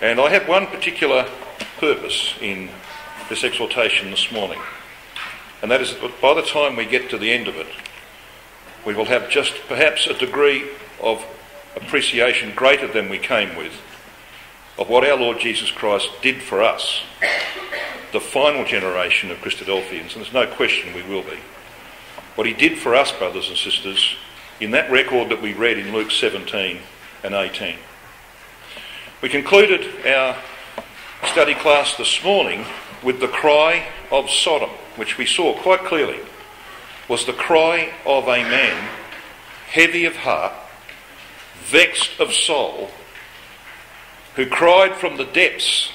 And I have one particular purpose in this exhortation this morning, and that is that by the time we get to the end of it, we will have just perhaps a degree of appreciation greater than we came with of what our Lord Jesus Christ did for us, the final generation of Christadelphians, and there's no question we will be. What he did for us, brothers and sisters, in that record that we read in Luke 17 and 18. We concluded our study class this morning with the cry of Sodom, which we saw quite clearly was the cry of a man heavy of heart, vexed of soul, who cried from the depths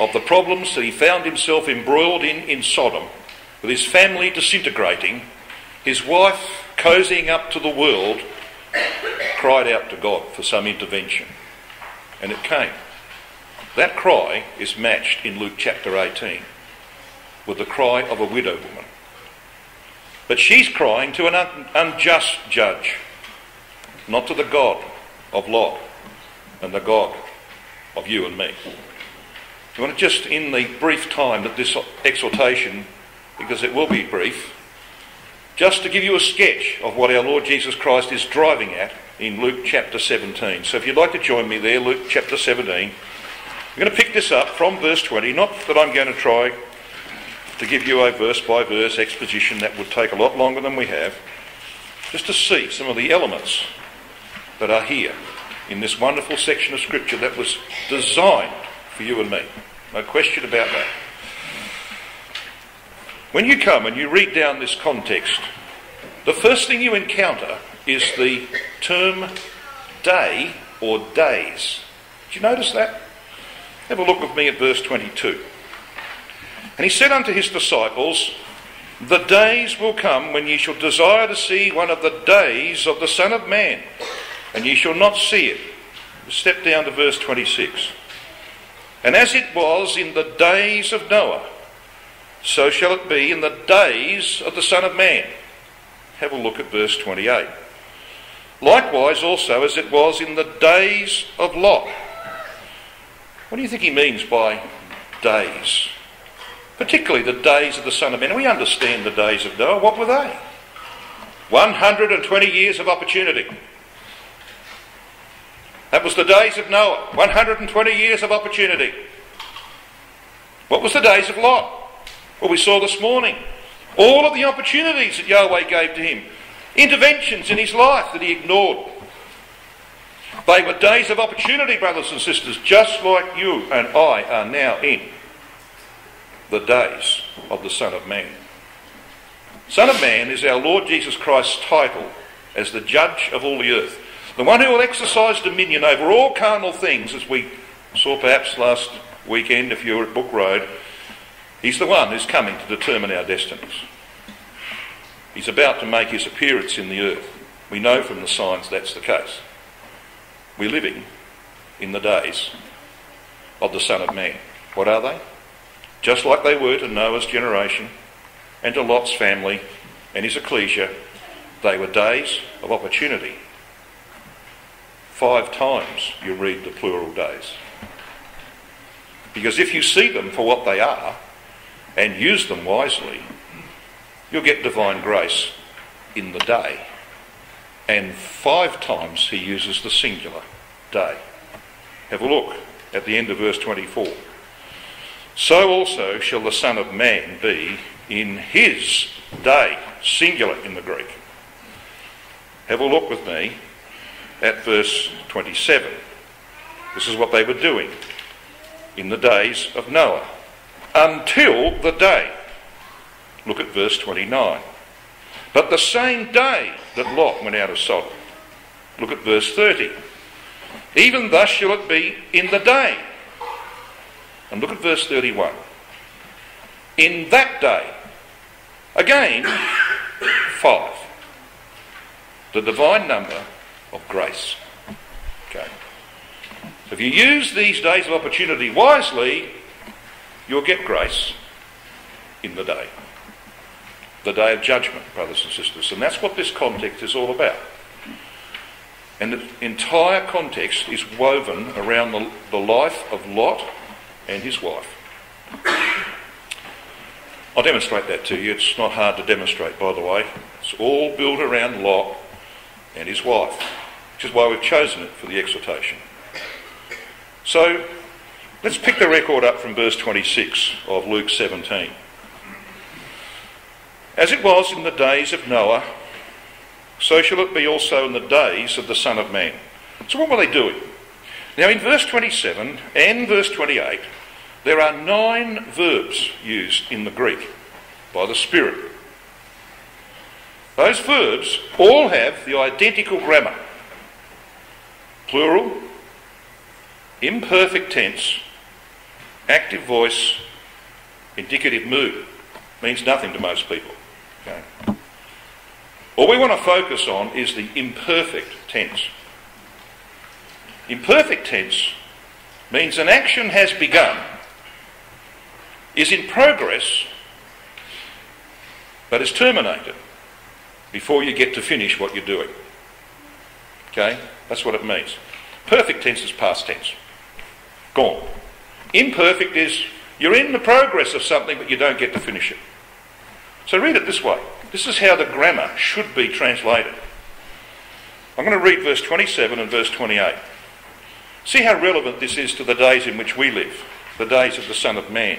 of the problems that he found himself embroiled in Sodom, with his family disintegrating, his wife cozying up to the world, cried out to God for some intervention. And it came. That cry is matched in Luke chapter 18 with the cry of a widow woman. But she's crying to an unjust judge, not to the God of Lot and the God of you and me. I want to just, in the brief time that this exhortation, because it will be brief, just to give you a sketch of what our Lord Jesus Christ is driving at in Luke chapter 17. So if you'd like to join me there, Luke chapter 17, I'm going to pick this up from verse 20, not that I'm going to try to give you a verse-by-verse exposition. That would take a lot longer than we have, just to see some of the elements that are here in this wonderful section of Scripture that was designed for you and me. No question about that. When you come and you read down this context, the first thing you encounter is the term day or days. Did you notice that? Have a look with me at verse 22. And he said unto his disciples, the days will come when ye shall desire to see one of the days of the Son of Man, and ye shall not see it. Step down to verse 26. And as it was in the days of Noah, so shall it be in the days of the Son of Man. Have a look at verse 28. Likewise also as it was in the days of Lot. What do you think he means by days? Particularly the days of the Son of Man. We understand the days of Noah. What were they? 120 years of opportunity. That was the days of Noah. 120 years of opportunity. What was the days of Lot? Well, we saw this morning all of the opportunities that Yahweh gave to him, interventions in his life that he ignored. They were days of opportunity, brothers and sisters, just like you and I are now in the days of the Son of Man. Son of Man is our Lord Jesus Christ's title as the judge of all the earth, the one who will exercise dominion over all carnal things, as we saw perhaps last weekend if you were at Book Road. He's the one who's coming to determine our destinies. He's about to make his appearance in the earth. We know from the signs that's the case. We're living in the days of the Son of Man. What are they? Just like they were to Noah's generation and to Lot's family and his ecclesia, they were days of opportunity. 5 times you read the plural days. Because if you see them for what they are, and use them wisely, you'll get divine grace in the day. And 5 times he uses the singular day. Have a look at the end of verse 24. So also shall the Son of Man be in his day, singular in the Greek. Have a look with me at verse 27. This is what they were doing in the days of Noah, until the day. Look at verse 29. But the same day that Lot went out of Sodom. Look at verse 30. Even thus shall it be in the day. And look at verse 31. In that day. Again, 5. The divine number of grace. Okay. If you use these days of opportunity wisely, you'll get grace in the day. The day of judgment, brothers and sisters. And that's what this context is all about. And the entire context is woven around the life of Lot and his wife. I'll demonstrate that to you. It's not hard to demonstrate, by the way. It's all built around Lot and his wife, which is why we've chosen it for the exhortation. So let's pick the record up from verse 26 of Luke 17. As it was in the days of Noah, so shall it be also in the days of the Son of Man. So what were they doing? Now in verse 27 and verse 28, there are 9 verbs used in the Greek by the Spirit. Those verbs all have the identical grammar. Plural, imperfect tense, active voice, indicative mood. Means nothing to most people. Okay. All we want to focus on is the imperfect tense. Imperfect tense means an action has begun, is in progress, but is terminated before you get to finish what you're doing. Okay? That's what it means. Perfect tense is past tense. Gone. Imperfect is you're in the progress of something, but you don't get to finish it. So read it this way. This is how the grammar should be translated. I'm going to read verse 27 and verse 28. See how relevant this is to the days in which we live, the days of the Son of Man.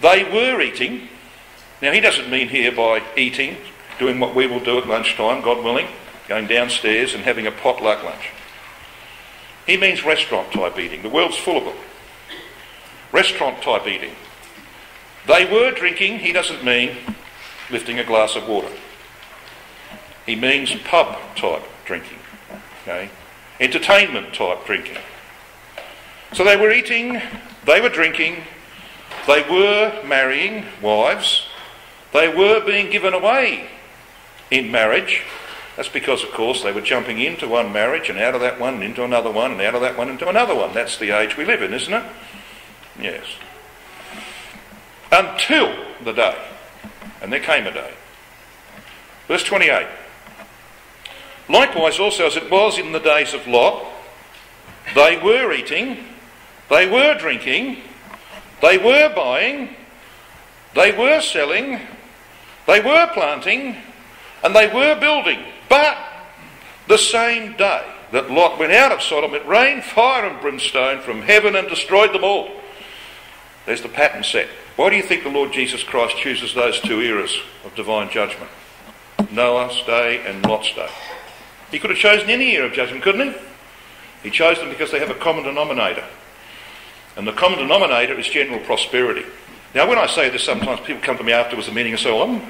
They were eating. Now he doesn't mean here by eating, doing what we will do at lunchtime, God willing, going downstairs and having a potluck lunch. He means restaurant type eating. The world's full of them. Restaurant type eating. They were drinking. He doesn't mean lifting a glass of water. He means pub type drinking. Okay? Entertainment type drinking. So they were eating, they were drinking, they were marrying wives, they were being given away in marriage. That's because, of course, they were jumping into one marriage and out of that one and into another one and out of that one into another one. That's the age we live in, isn't it? Yes. Until the day. And there came a day. Verse 28. Likewise also as it was in the days of Lot, they were eating, they were drinking, they were buying, they were selling, they were planting, and they were building. But the same day that Lot went out of Sodom, it rained fire and brimstone from heaven and destroyed them all. There's the pattern set. Why do you think the Lord Jesus Christ chooses those two eras of divine judgment? Noah's day and Lot's day. He could have chosen any era of judgment, couldn't he? He chose them because they have a common denominator. And the common denominator is general prosperity. Now, when I say this, sometimes people come to me afterwards the meeting and say, I'm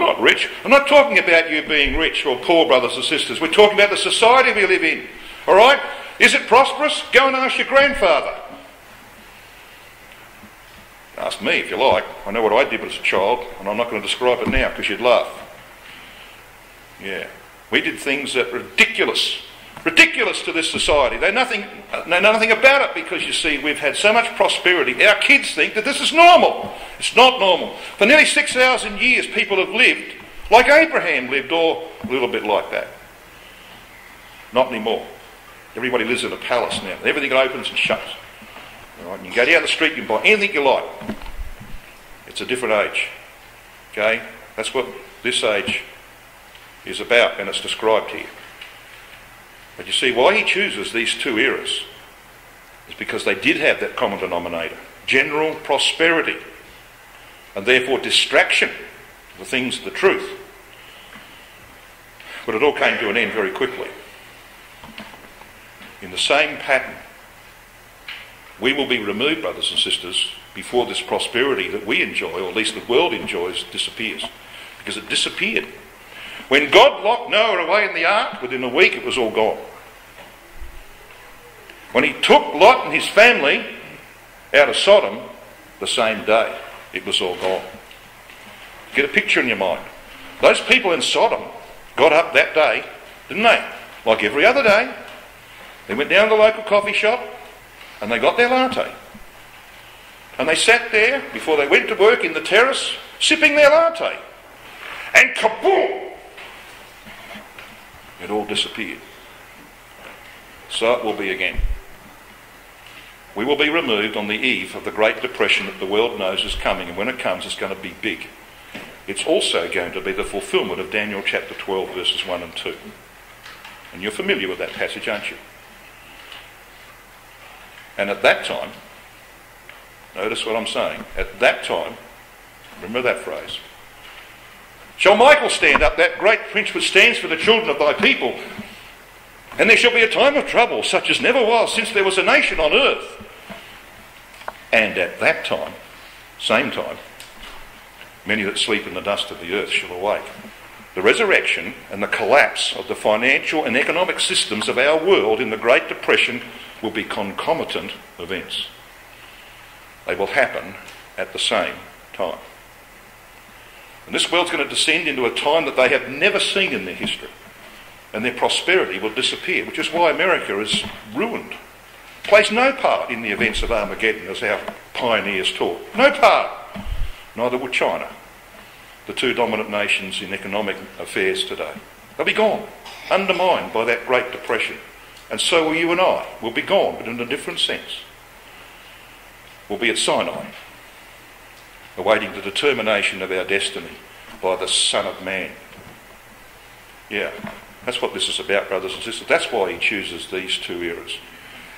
not rich. I'm not talking about you being rich or poor, brothers and sisters. We're talking about the society we live in. All right? Is it prosperous? Go and ask your grandfather. Ask me if you like. I know what I did as a child, and I'm not going to describe it now because you'd laugh. Yeah. We did things that were ridiculous to this society. They know nothing about it because, you see, we've had so much prosperity. Our kids think that this is normal. It's not normal. For nearly 6,000 years, people have lived like Abraham lived or a little bit like that. Not anymore. Everybody lives in a palace now. Everything opens and shuts. All right, you can go down the street, you can buy anything you like. It's a different age. Okay? That's what this age is about, and it's described here. But you see, why he chooses these two eras is because they did have that common denominator, general prosperity, and therefore distraction, the things of the truth. But it all came to an end very quickly. In the same pattern, we will be removed, brothers and sisters, before this prosperity that we enjoy, or at least the world enjoys, disappears. Because it disappeared. When God locked Noah away in the ark, within a week it was all gone. When he took Lot and his family out of Sodom, the same day it was all gone. Get a picture in your mind. Those people in Sodom got up that day, didn't they? Like every other day. They went down to the local coffee shop, and they got their latte. And they sat there, before they went to work, in the terrace, sipping their latte. And kaboom! It all disappeared. So it will be again. We will be removed on the eve of the Great Depression that the world knows is coming, and when it comes, it's going to be big. It's also going to be the fulfilment of Daniel chapter 12, verses 1 and 2. And you're familiar with that passage, aren't you? And at that time, notice what I'm saying, at that time, remember that phrase, shall Michael stand up, that great prince which stands for the children of thy people, and there shall be a time of trouble such as never was since there was a nation on earth. And at that time, same time, many that sleep in the dust of the earth shall awake. The resurrection and the collapse of the financial and economic systems of our world in the Great Depression will be concomitant events. They will happen at the same time. And this world's going to descend into a time that they have never seen in their history. And their prosperity will disappear, which is why America is ruined. It plays no part in the events of Armageddon, as our pioneers taught. No part. Neither will China, the two dominant nations in economic affairs today. They'll be gone, undermined by that Great Depression. And so will you and I. We'll be gone, but in a different sense. We'll be at Sinai, awaiting the determination of our destiny by the Son of Man. Yeah, that's what this is about, brothers and sisters. That's why he chooses these two eras.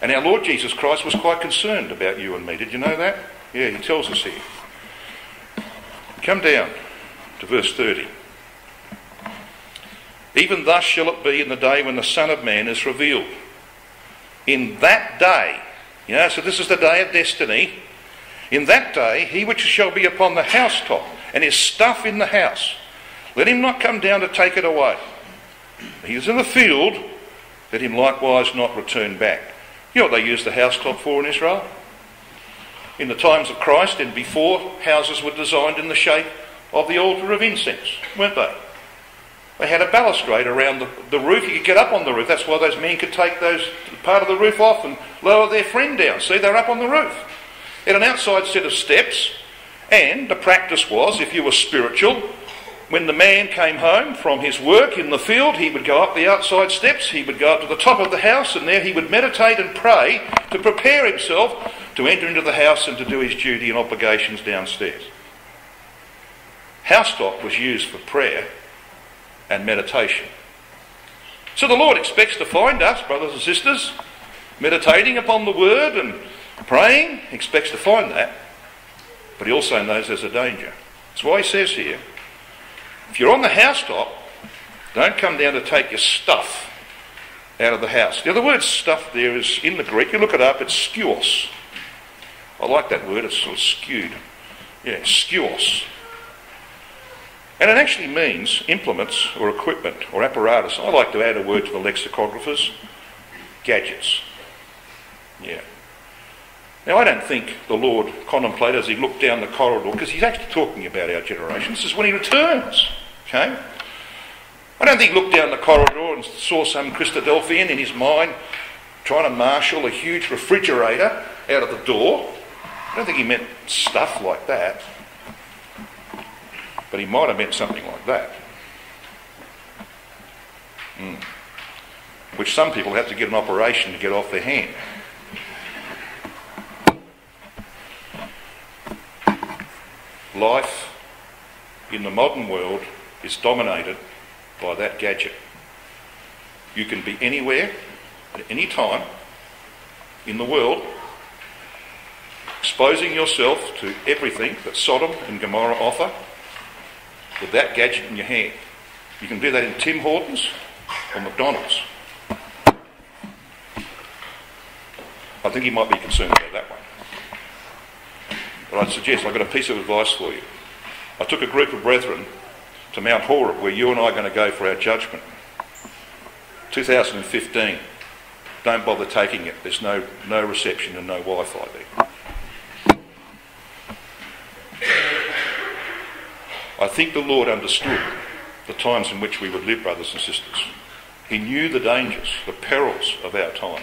And our Lord Jesus Christ was quite concerned about you and me. Did you know that? Yeah, he tells us here. Come down to verse 30. Even thus shall it be in the day when the Son of Man is revealed. In that day, you know, so this is the day of destiny. In that day, he which shall be upon the housetop and his stuff in the house, let him not come down to take it away. He is in the field, let him likewise not return back. You know what they used the housetop for in Israel? In the times of Christ and before, houses were designed in the shape of the altar of incense, weren't they? They had a balustrade around the roof. You could get up on the roof. That's why those men could take those part of the roof off and lower their friend down. See, they're up on the roof. They had an outside set of steps, and the practice was, if you were spiritual, when the man came home from his work in the field, he would go up the outside steps, he would go up to the top of the house, and there he would meditate and pray to prepare himself to enter into the house and to do his duty and obligations downstairs. Housetop was used for prayer and meditation. So the Lord expects to find us, brothers and sisters, meditating upon the word and praying. He expects to find that, but he also knows there's a danger. That's why he says here, if you're on the housetop, don't come down to take your stuff out of the house. Now, the word stuff there is in the Greek. You look it up, it's skeuos. I like that word, it's sort of skewed. Yeah, skeuos. And it actually means implements or equipment or apparatus. I like to add a word to the lexicographers, gadgets. Yeah. Now, I don't think the Lord contemplated as he looked down the corridor, because he's actually talking about our generation. This is when he returns, okay? I don't think he looked down the corridor and saw some Christadelphian in his mind trying to marshal a huge refrigerator out of the door. I don't think he meant stuff like that. But he might have meant something like that. Which some people have to get an operation to get off their hand. Life in the modern world is dominated by that gadget. You can be anywhere, at any time, in the world, exposing yourself to everything that Sodom and Gomorrah offer with that gadget in your hand. You can do that in Tim Hortons or McDonald's. I think he might be concerned about that one. But I'd suggest, I've got a piece of advice for you. I took a group of brethren to Mount Horeb, where you and I are going to go for our judgment. 2015. Don't bother taking it. There's no reception and no Wi-Fi there. I think the Lord understood the times in which we would live, brothers and sisters. He knew the dangers, the perils of our time.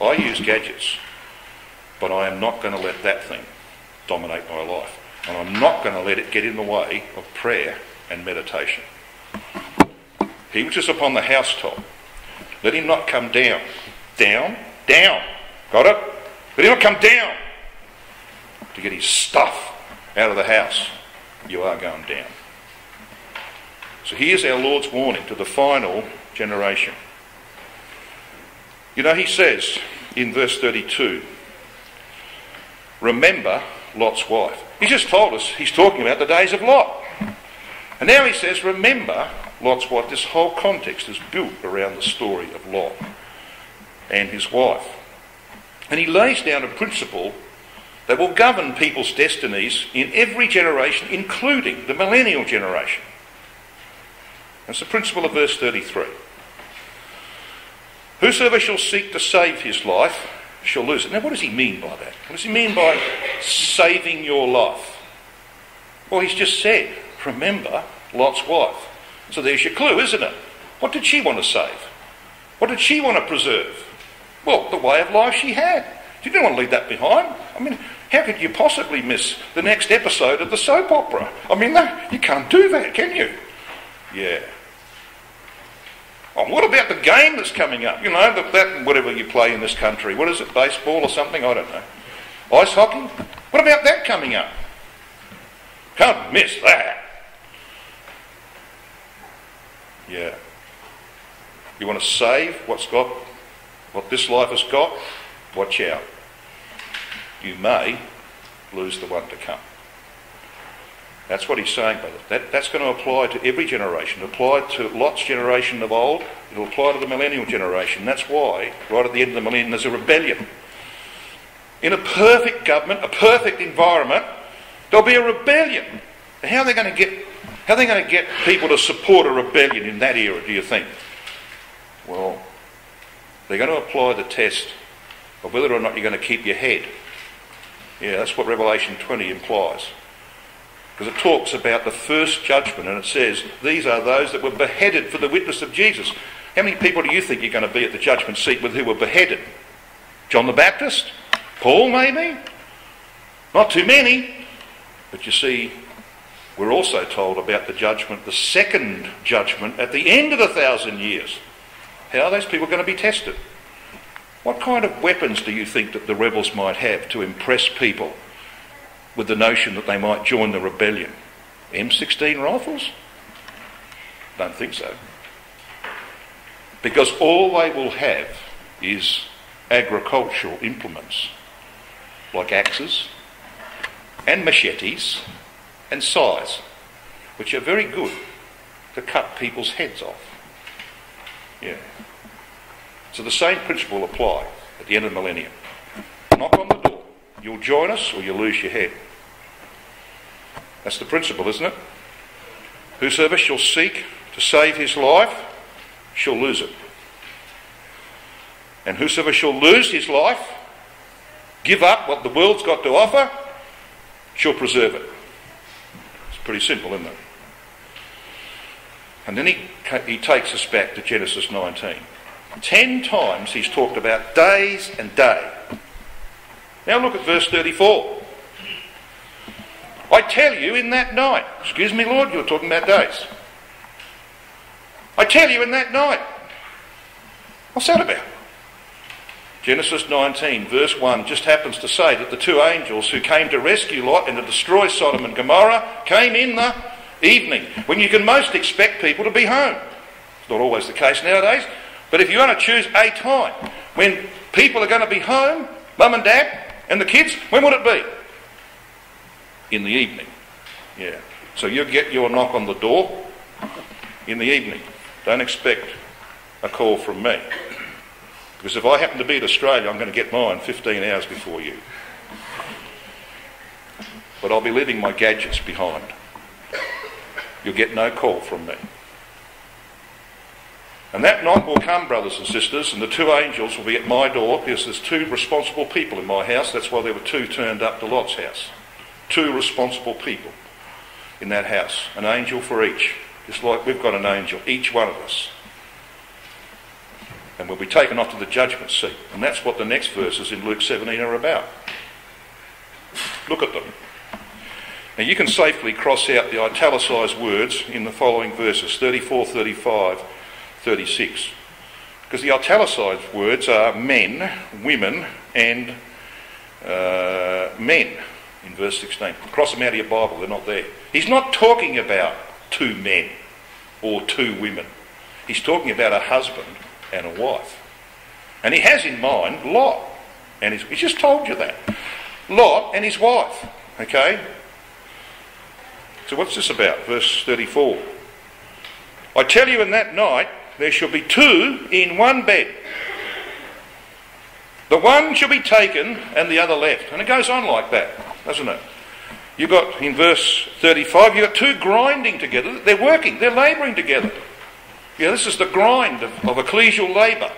I use gadgets, but I am not going to let that thing dominate my life, and I'm not going to let it get in the way of prayer and meditation. He which is upon the housetop, let him not come down. Down? Down. Got it? Let him not come down to get his stuff out of the house. You are going down. So here's our Lord's warning to the final generation. You know, he says in verse 32, remember Lot's wife. He just told us he's talking about the days of Lot. And now he says, remember Lot's wife. This whole context is built around the story of Lot and his wife. And he lays down a principle that will govern people's destinies in every generation, including the millennial generation. That's the principle of verse 33. Whosoever shall seek to save his life shall lose it. Now, what does he mean by that? What does he mean by saving your life? Well, he's just said, remember Lot's wife. So there's your clue, isn't it? What did she want to save? What did she want to preserve? Well, the way of life she had. You didn't want to leave that behind. I mean, how could you possibly miss the next episode of the soap opera? I mean, no, you can't do that, can you? Yeah. Oh, what about the game that's coming up? You know, that whatever you play in this country. What is it, baseball or something? I don't know. Ice hockey? What about that coming up? Can't miss that. Yeah. You want to save what this life has got? Watch out. You may lose the one to come. That's what he's saying, brother. That's going to apply to every generation. Apply to Lot's generation of old. It'll apply to the millennial generation. That's why, right at the end of the millennium, there's a rebellion. In a perfect government, a perfect environment, there'll be a rebellion. How are they going to get people to support a rebellion in that era, do you think? Well, they're going to apply the test of whether or not you're going to keep your head. Yeah, that's what Revelation 20 implies. Because it talks about the first judgment, and it says, these are those that were beheaded for the witness of Jesus. How many people do you think you're going to be at the judgment seat with who were beheaded? John the Baptist? Paul, maybe? Not too many. But you see, we're also told about the judgment, the second judgment at the end of the 1,000 years. How are those people going to be tested? What kind of weapons do you think that the rebels might have to impress people with the notion that they might join the rebellion? M16 rifles? Don't think so. Because all they will have is agricultural implements like axes and machetes and scythes, which are very good to cut people's heads off. Yeah. So the same principle will apply at the end of the millennium. Knock on the door. You'll join us or you'll lose your head. That's the principle, isn't it? Whosoever shall seek to save his life shall lose it. And whosoever shall lose his life, give up what the world's got to offer, shall preserve it. It's pretty simple, isn't it? And then he takes us back to Genesis 19. 10 times he's talked about days and day. Now look at verse 34. I tell you in that night, excuse me Lord, you're talking about days. I tell you in that night. What's that about? Genesis 19 verse 1 just happens to say that the two angels who came to rescue Lot and to destroy Sodom and Gomorrah came in the evening, when you can most expect people to be home. It's not always the case nowadays, but if you want to choose a time when people are going to be home, Mum and Dad and the kids, when would it be? In the evening. Yeah. So you get your knock on the door in the evening. Don't expect a call from me. Because if I happen to be in Australia, I'm going to get mine 15 hours before you. But I'll be leaving my gadgets behind. You'll get no call from me. And that night will come, brothers and sisters, and the two angels will be at my door, because there's two responsible people in my house. That's why there were two turned up to Lot's house. Two responsible people in that house. An angel for each. Just like we've got an angel, each one of us. And we'll be taken off to the judgment seat. And that's what the next verses in Luke 17 are about. Look at them. Now you can safely cross out the italicised words in the following verses, 34, 35, 36. Because the italicised words are men, women, and men in verse 16. Cross them out of your Bible, they're not there. He's not talking about two men or two women. He's talking about a husband and a wife. And he has in mind Lot. And he's just told you that. Lot and his wife. Okay? So what's this about? Verse 34. I tell you, in that night there shall be two in one bed. The one shall be taken and the other left. And it goes on like that, doesn't it? You've got, in verse 35, you've got two grinding together. They're working, they're labouring together. Yeah, this is the grind of ecclesial labour.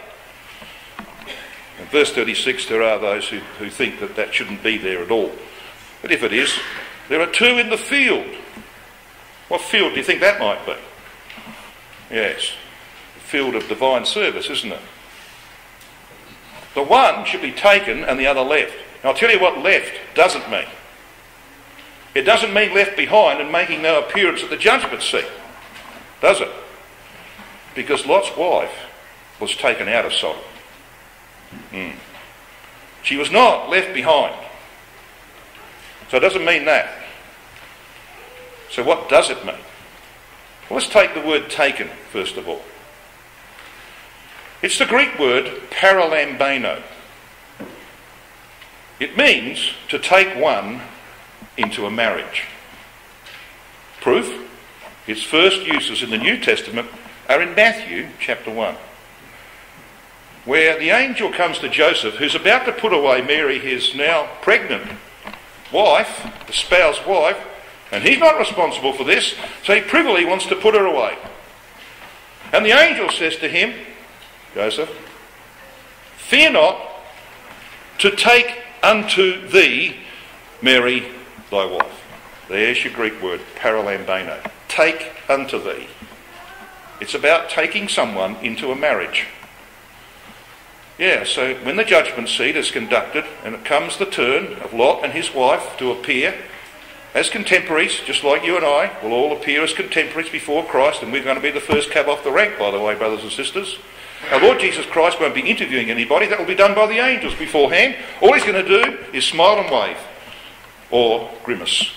In verse 36, there are those who think that that shouldn't be there at all. But if it is, there are two in the field. What field do you think that might be? Yes, the field of divine service, isn't it? The one should be taken and the other left. And I'll tell you what left doesn't mean. It doesn't mean left behind and making no appearance at the judgment seat, does it? Because Lot's wife was taken out of Sodom. She was not left behind. So it doesn't mean that. So what does it mean? Well, let's take the word taken first of all. It's the Greek word paralambano. It means to take one into a marriage. Proof? Its first uses in the New Testament are in Matthew chapter 1, where the angel comes to Joseph, who's about to put away Mary, his now pregnant wife, the spouse wife, and he's not responsible for this, so he privily wants to put her away. And the angel says to him, Joseph, fear not to take unto thee Mary thy wife. There's your Greek word, paralambano. Take unto thee. It's about taking someone into a marriage. Yeah, so when the judgment seat is conducted and it comes the turn of Lot and his wife to appear as contemporaries, just like you and I will all appear as contemporaries before Christ, and we're going to be the first cab off the rank, by the way, brothers and sisters. Our Lord Jesus Christ won't be interviewing anybody. That will be done by the angels beforehand. All he's going to do is smile and wave, or grimace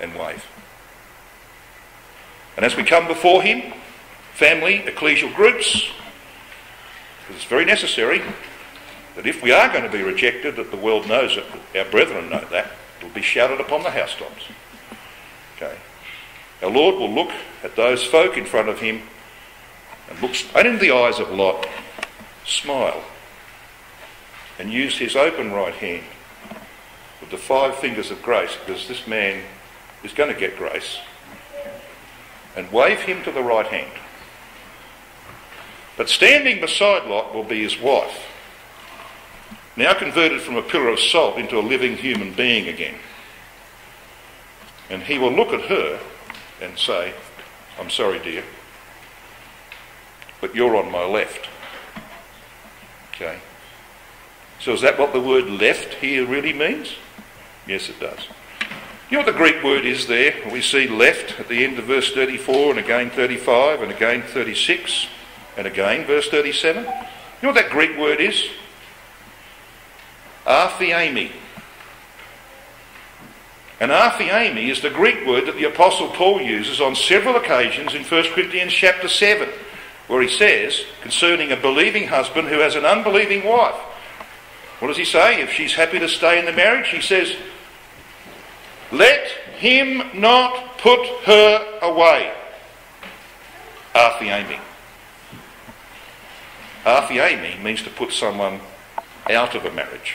and wave. And as we come before him, family, ecclesial groups, because it's very necessary that if we are going to be rejected, that the world knows it, our brethren know that, it will be shouted upon the housetops. Okay. Our Lord will look at those folk in front of him and look straight into the eyes of Lot, smile, and use his open right hand with the five fingers of grace, because this man is going to get grace, and wave him to the right hand. But standing beside Lot will be his wife, now converted from a pillar of salt into a living human being again. And he will look at her and say, I'm sorry, dear, but you're on my left. Okay. So is that what the word left here really means? Yes, it does. You know what the Greek word is there? We see left at the end of verse 34 and again 35 and again 36 and again verse 37. You know what that Greek word is? Arphiami. And arphiami is the Greek word that the Apostle Paul uses on several occasions in 1 Corinthians chapter 7, where he says concerning a believing husband who has an unbelieving wife. What does he say? If she's happy to stay in the marriage, he says, let him not put her away. Arphiami. Arphiami means to put someone out of a marriage.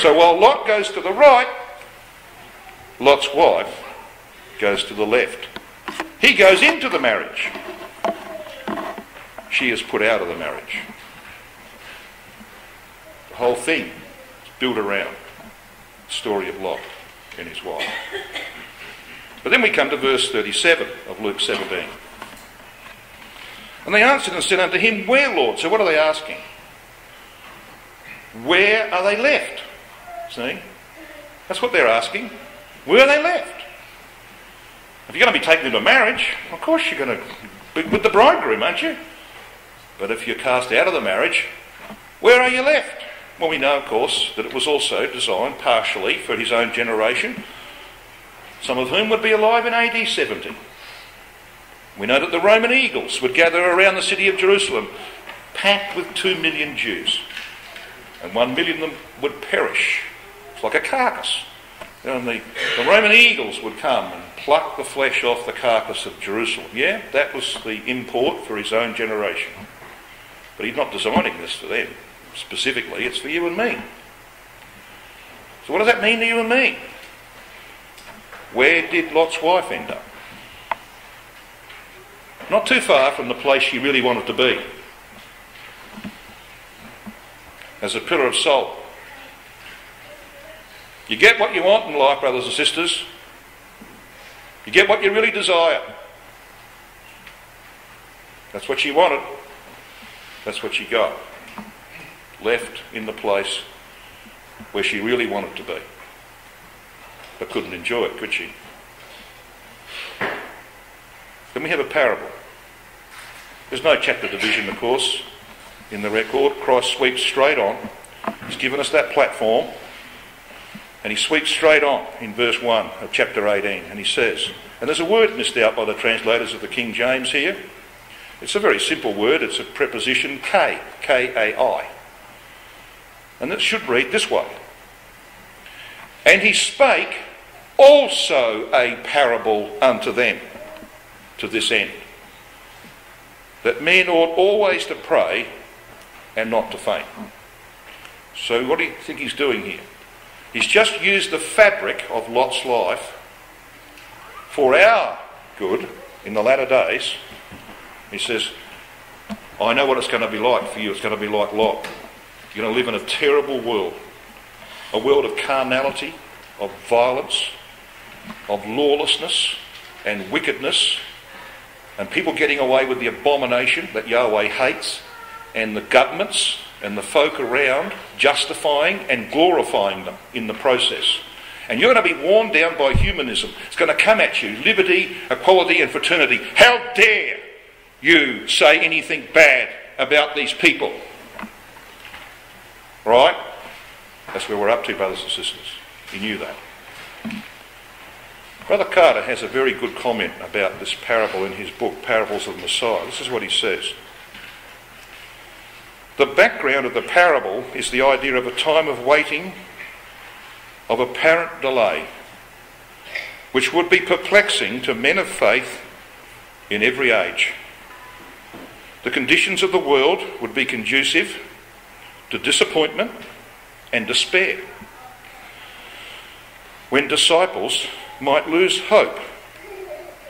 So while Lot goes to the right, Lot's wife goes to the left. He goes into the marriage. She is put out of the marriage. The whole thing is built around the story of Lot and his wife. But then we come to verse 37 of Luke 17. And they answered and said unto him, where, Lord? So what are they asking? Where are they left? See? That's what they're asking. Where are they left? If you're going to be taken into marriage, of course you're going to with the bridegroom, aren't you? But if you're cast out of the marriage, where are you left? Well, we know, of course, that it was also designed partially for his own generation, some of whom would be alive in AD 70. We know that the Roman eagles would gather around the city of Jerusalem, packed with 2 million Jews, and 1 million of them would perish. It's like a carcass. And the Roman eagles would come and pluck the flesh off the carcass of Jerusalem. Yeah, that was the import for his own generation. But he's not designing this for them specifically, it's for you and me. So what does that mean to you and me? Where did Lot's wife end up? Not too far from the place she really wanted to be. As a pillar of salt. You get what you want in life, brothers and sisters. You get what you really desire. That's what she wanted. That's what she got. Left in the place where she really wanted to be. But couldn't enjoy it, could she? Then we have a parable. There's no chapter division, of course, in the record. Christ sweeps straight on. He's given us that platform. And he sweeps straight on in verse 1 of chapter 18, and he says, and there's a word missed out by the translators of the King James here. It's a very simple word. It's a preposition K, K-A-I. And it should read this way. And he spake also a parable unto them to this end, that men ought always to pray and not to faint. So what do you think he's doing here? He's just used the fabric of Lot's life for our good in the latter days. He says, I know what it's going to be like for you. It's going to be like Lot. You're going to live in a terrible world. A world of carnality, of violence, of lawlessness and wickedness, and people getting away with the abomination that Yahweh hates, and the governments and the folk around justifying and glorifying them in the process. And you're going to be worn down by humanism. It's going to come at you. Liberty, equality and fraternity. How dare you say anything bad about these people? Right? That's where we're up to, brothers and sisters. You knew that. Brother Carter has a very good comment about this parable in his book, Parables of the Messiah. This is what he says. The background of the parable is the idea of a time of waiting, of apparent delay, which would be perplexing to men of faith in every age. The conditions of the world would be conducive to disappointment and despair, when disciples might lose hope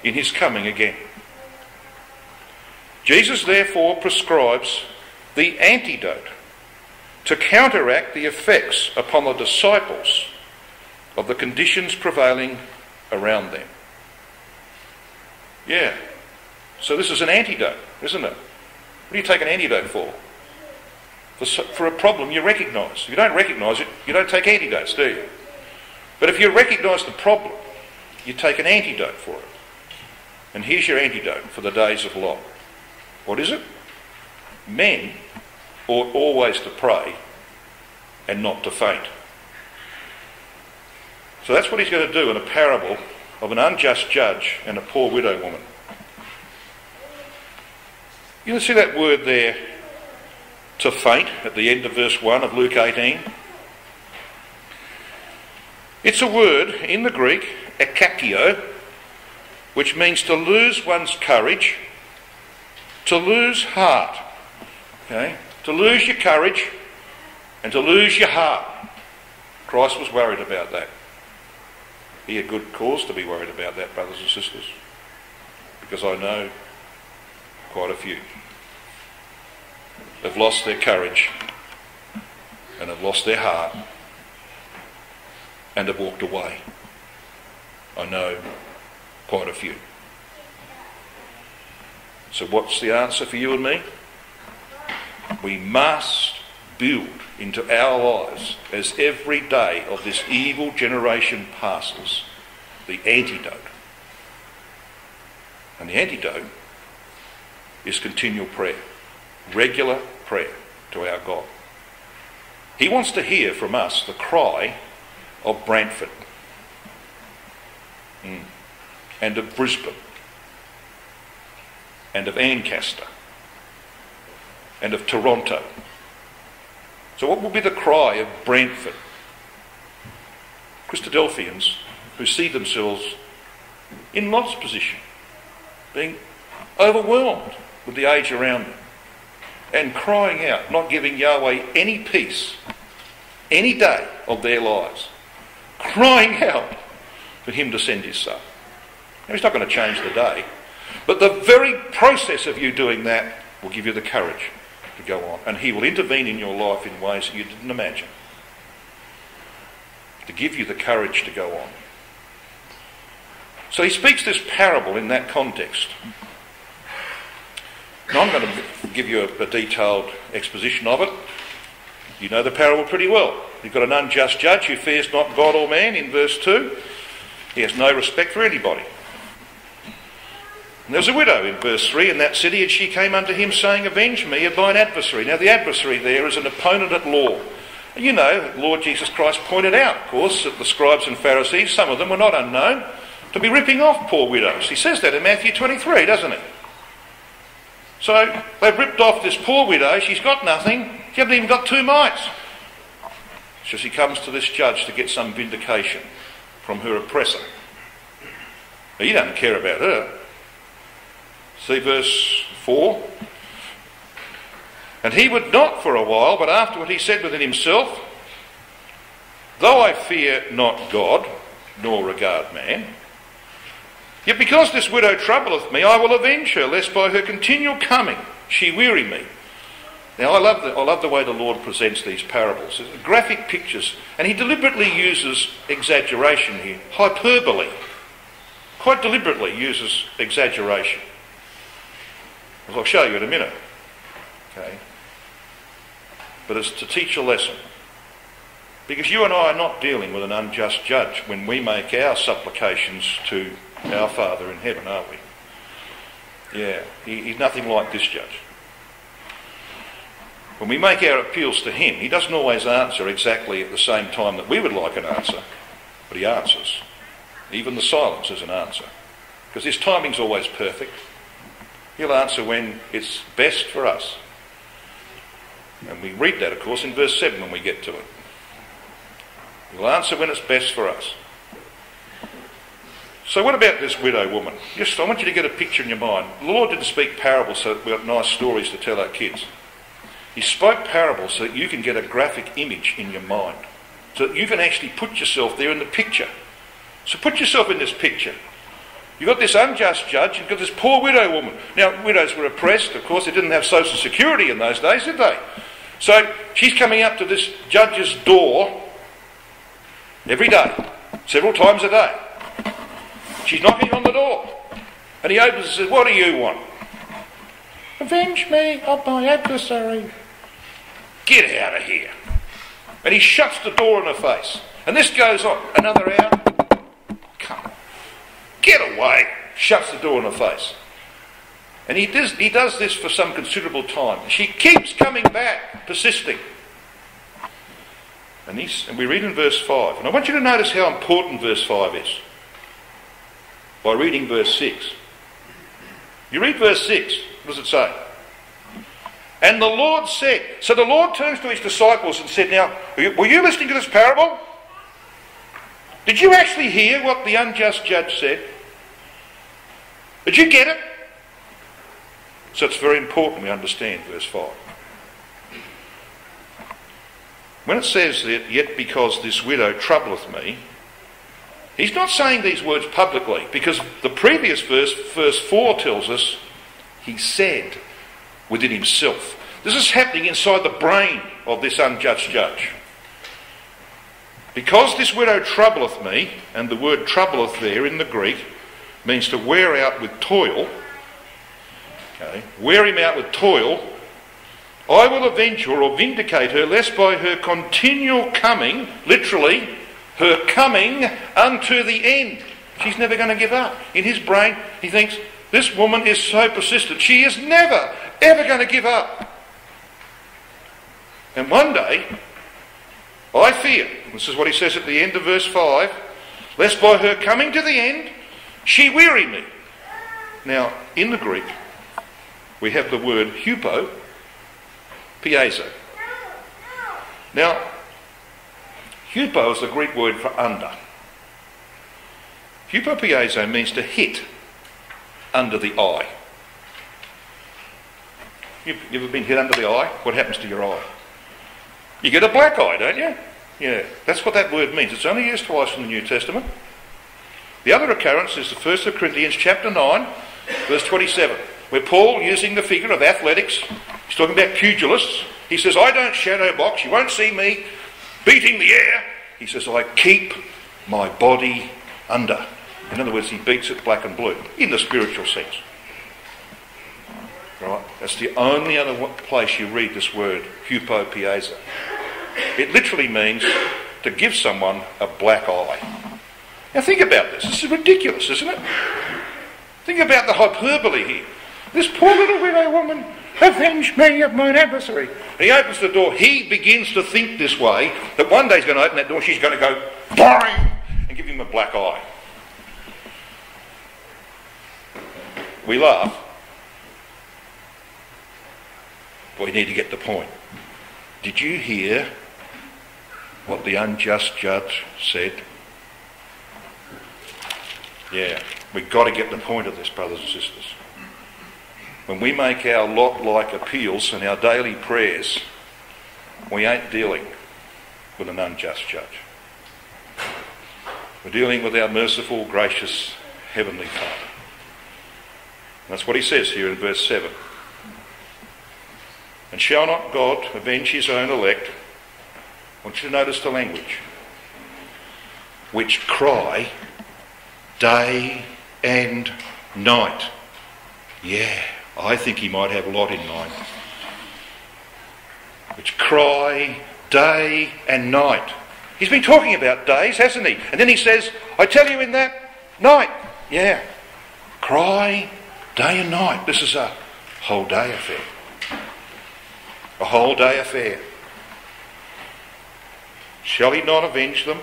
in his coming again. Jesus therefore prescribes the antidote to counteract the effects upon the disciples of the conditions prevailing around them. Yeah, so this is an antidote, isn't it? What do you take an antidote for? For a problem you recognise. If you don't recognise it, you don't take antidotes, do you? But if you recognise the problem, you take an antidote for it. And here's your antidote for the days of Lot. What is it? Men ought always to pray and not to faint. So that's what he's going to do in a parable of an unjust judge and a poor widow woman. You can see that word there, to faint, at the end of verse 1 of Luke 18. It's a word in the Greek, ekakio, which means to lose one's courage, to lose heart. Okay? To lose your courage and to lose your heart. Christ was worried about that. He had good cause to be worried about that, brothers and sisters, because I know quite a few have lost their courage and have lost their heart and have walked away. I know quite a few. So what's the answer for you and me? We must build into our lives, as every day of this evil generation passes, the antidote. And the antidote is continual prayer, regular prayer to our God. He wants to hear from us the cry of Brantford and of Brisbane and of Ancaster and of Toronto. So what will be the cry of Brantford? Christadelphians who see themselves in Lot's position, being overwhelmed with the age around them and crying out, not giving Yahweh any peace, any day of their lives, crying out for him to send his son. Now, he's not going to change the day, but the very process of you doing that will give you the courage to go on, and he will intervene in your life in ways that you didn't imagine, to give you the courage to go on. So he speaks this parable in that context. Now I'm going to give you a detailed exposition of it. You know the parable pretty well. You've got an unjust judge who fears not God or man in verse 2. He has no respect for anybody. And there was a widow in verse 3 in that city, and she came unto him saying, "Avenge me of thine adversary." Now the adversary there is an opponent at law. And you know, Lord Jesus Christ pointed out, of course, that the scribes and Pharisees, some of them were not unknown, to be ripping off poor widows. He says that in Matthew 23, doesn't he? So they've ripped off this poor widow. She's got nothing. She hasn't even got two mites. So she comes to this judge to get some vindication from her oppressor. Now, you don't care about her. See verse 4. "And he would not for a while, but afterward he said within himself, Though I fear not God, nor regard man, yet because this widow troubleth me, I will avenge her, lest by her continual coming she weary me." Now I love the way the Lord presents these parables. It's graphic pictures, and he deliberately uses exaggeration here, hyperbole. Quite deliberately uses exaggeration, as I'll show you in a minute. Okay. But it's to teach a lesson. Because you and I are not dealing with an unjust judge when we make our supplications to our Father in heaven, are we? Yeah, he's nothing like this judge. When we make our appeals to him, he doesn't always answer exactly at the same time that we would like an answer, but he answers. Even the silence is an answer, because his timing's always perfect. He'll answer when it's best for us. And we read that, of course, in verse 7 when we get to it. He'll answer when it's best for us. So what about this widow woman? Just, I want you to get a picture in your mind. The Lord didn't speak parables so that we have nice stories to tell our kids. He spoke parables so that you can get a graphic image in your mind, so that you can actually put yourself there in the picture. So put yourself in this picture. You've got this unjust judge, you've got this poor widow woman. Now, widows were oppressed, of course. They didn't have social security in those days, did they? So she's coming up to this judge's door every day, several times a day. She's knocking on the door. And he opens and says, "What do you want?" "Avenge me of my adversary." "Get out of here." And he shuts the door in her face. And this goes on another hour. "Come on. Get away." Shuts the door in her face. And he does this for some considerable time. She keeps coming back, persisting. And we read in verse 5. And I want you to notice how important verse 5 is. By reading verse 6. You read verse 6. What does it say? "And the Lord said..." So the Lord turns to his disciples and said, "Now, were you listening to this parable? Did you actually hear what the unjust judge said? Did you get it?" So it's very important we understand verse 5. When it says that, "Yet because this widow troubleth me," he's not saying these words publicly, because the previous verse, verse 4, tells us he said within himself. This is happening inside the brain of this unjust judge. "Because this widow troubleth me," and the word troubleth there in the Greek means to wear out with toil. Okay, wear him out with toil. "I will avenge her," or vindicate her, "lest by her continual coming," literally, her coming unto the end. She's never going to give up. In his brain, he thinks, This woman is so persistent. She is never, ever going to give up. And one day, I fear, this is what he says at the end of verse 5, lest by her coming to the end, she weary me. Now, in the Greek, we have the word hupo, piezo. Now, hupo is the Greek word for under. Hupo piezo means to hit under the eye. You've ever been hit under the eye? What happens to your eye? You get a black eye, don't you? Yeah, that's what that word means. It's only used twice in the New Testament. The other occurrence is the 1st of Corinthians chapter 9, verse 27, where Paul, using the figure of athletics, he's talking about pugilists. He says, I don't shadow box. You won't see me beating the air. He says, I keep my body under. In other words, he beats it black and blue, in the spiritual sense. Right? That's the only other place you read this word, hupo piezo. It literally means to give someone a black eye. Now think about this. This is ridiculous, isn't it? Think about the hyperbole here. This poor little widow woman, avenge me of mine adversary. And he opens the door. He begins to think this way, that one day he's going to open that door, she's going to go, bang, and give him a black eye. We laugh. But we need to get the point. Did you hear what the unjust judge said? Yeah, we've got to get the point of this, brothers and sisters. When we make our Lot-like appeals and our daily prayers, we ain't dealing with an unjust judge. We're dealing with our merciful, gracious, heavenly Father. And that's what he says here in verse 7. And shall not God avenge his own elect? I want you to notice the language. Which cry day and night. Yeah, I think he might have a lot in mind. Which cry day and night. He's been talking about days, hasn't he? And then he says, I tell you in that night. Yeah, cry day and night. This is a whole day affair. A whole day affair. Shall he not avenge them?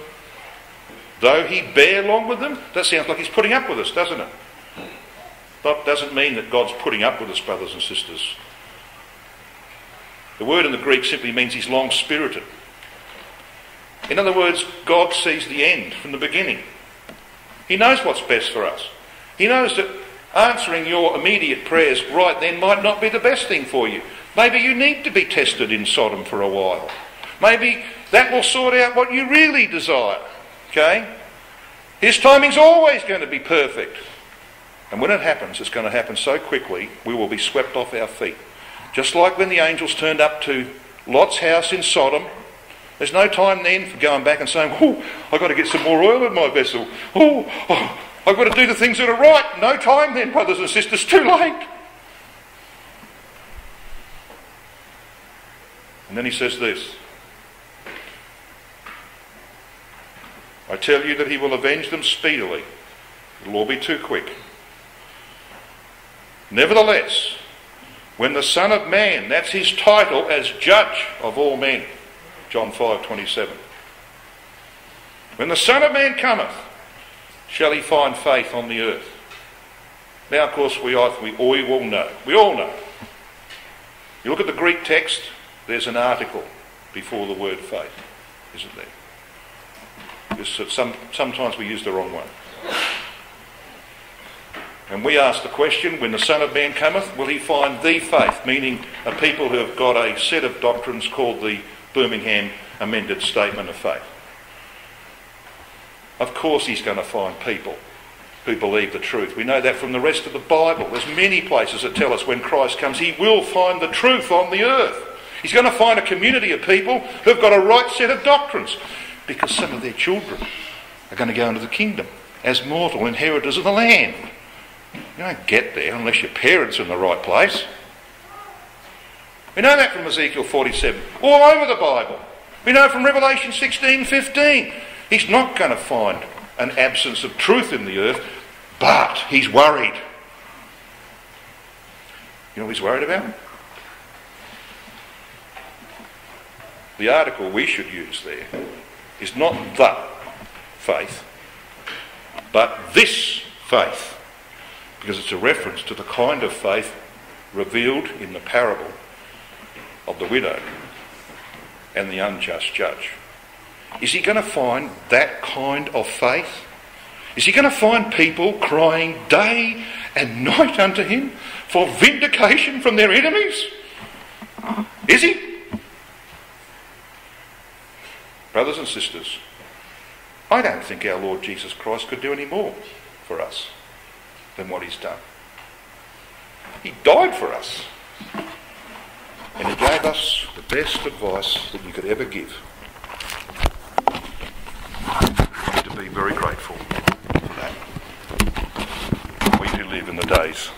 Though he bear long with them? That sounds like he's putting up with us, doesn't it? That doesn't mean that God's putting up with us, brothers and sisters. The word in the Greek simply means he's long-spirited. In other words, God sees the end from the beginning. He knows what's best for us. He knows that answering your immediate prayers right then might not be the best thing for you. Maybe you need to be tested in Sodom for a while. Maybe that will sort out what you really desire. Okay? His timing's always going to be perfect. And when it happens, it's going to happen so quickly, we will be swept off our feet. Just like when the angels turned up to Lot's house in Sodom, there's no time then for going back and saying, oh, I've got to get some more oil in my vessel. Oh, I've got to do the things that are right. No time then, brothers and sisters, too late. And then he says this, I tell you that he will avenge them speedily. It'll all be too quick. Nevertheless, when the Son of Man, that's his title as judge of all men, John 5:27. When the Son of Man cometh, shall he find faith on the earth? Now, of course, we all know. You look at the Greek text, there's an article before the word faith, isn't there? Sometimes we use the wrong one. And we ask the question, when the Son of Man cometh, will he find the faith? Meaning a people who have got a set of doctrines called the Birmingham Amended Statement of Faith. Of course he's going to find people who believe the truth. We know that from the rest of the Bible. There's many places that tell us when Christ comes, he will find the truth on the earth. He's going to find a community of people who've got a right set of doctrines, because some of their children are going to go into the kingdom as mortal inheritors of the land. You don't get there unless your parents are in the right place. We know that from Ezekiel 47, all over the Bible. We know from Revelation 16:15. He's not going to find an absence of truth in the earth, but he's worried You know what he's worried about? The article we should use there is not the faith, but this faith, because it's a reference to the kind of faith revealed in the parable of the widow and the unjust judge. Is he going to find that kind of faith? Is he going to find people crying day and night unto him for vindication from their enemies? Is he? Brothers and sisters, I don't think our Lord Jesus Christ could do any more for us than what he's done. He died for us. And he gave us the best advice that you could ever give. We need to be very grateful for that. We do live in the days